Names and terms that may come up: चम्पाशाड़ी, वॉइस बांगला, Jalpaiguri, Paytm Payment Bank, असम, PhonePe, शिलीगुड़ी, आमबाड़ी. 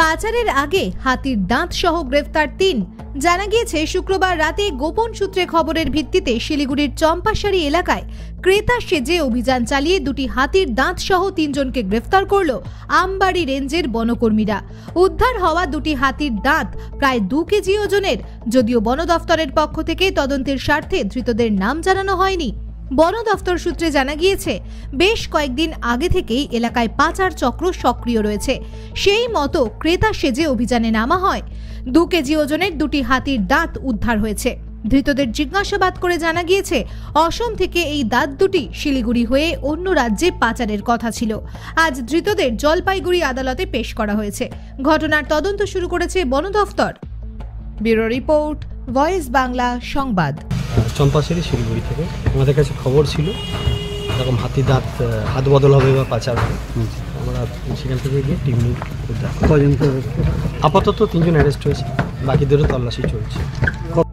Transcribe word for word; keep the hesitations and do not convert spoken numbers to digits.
पाचारेर आगे हाथीर दाँत सह ग्रेफ्तार तीन। जाना गया शुक्रवार राते गोपन सूत्रे खबरेर भित्तिते शिलीगुड़ीर चम्पाशाड़ी एलाकाय क्रेता सेजे अभियान चालिये दुटी हाथीर दाँत सह तीनजनके ग्रेफ्तार करलो आमबाड़ी रेंजेर बनकर्मीरा। उद्धार हवा दुटी हाथीर दाँत प्राय दो केजी ओजनेर। जदिओ बन दफ्तरेर पक्ष थेके तदंतेर स्वार्थे धृतदेर नाम जानानो हयनि। वन दफ्तर सूत्रे जाना गिये बेश कयेकदिन आगे थेकेई एलाकाय पाचार चक्र सक्रिय रयेछे। सेई मतो क्रेता सेजे अभियाने नामा हय। दो केजी ओजनेर दुटी हाथीर दाँत उद्धार हयेछे। धृतदेर जिज्ञासाबाद करे जाना गिये असम थेके एई दाँत दुटी शिलीगुड़ी हये अन्य राज्ये पाचारेर कथा छिलो। आज धृतदेर जलपाईगुड़ी आदालते पेश करा हयेछे। घटनार तदन्त शुरू करेछे वन दफ्तर। Bureau report, वॉइस बांगला Sambad. चम्पाशाड़ी शिलीगुड़ी थे हमारे का खबर छो एरक हाथी दाँत हाथ बदल हो पाचार टीम उद्धार। कजन आपातत तीन जन अरेस्ट हो बाकी तल्लाशी चलते।